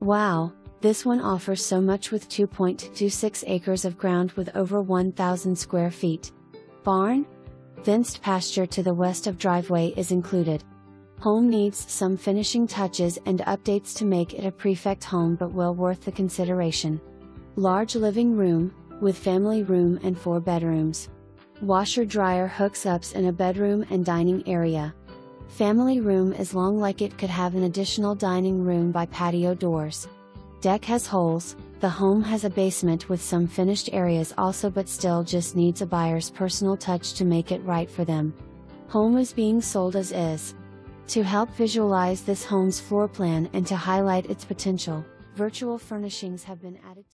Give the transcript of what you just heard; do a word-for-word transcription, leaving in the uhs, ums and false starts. Wow, this one offers so much with two point two six acres of ground with over one thousand square feet. Barn, fenced pasture to the west of driveway is included. Home needs some finishing touches and updates to make it a perfect home, but well worth the consideration. Large living room, with family room and four bedrooms. Washer-dryer hookups in a bedroom and dining area. Family room is long, like it could have an additional dining room by patio doors. Deck has holes. The home has a basement with some finished areas also, but still just needs a buyer's personal touch to make it right for them. Home is being sold as is. To help visualize this home's floor plan and to highlight its potential, virtual furnishings have been added.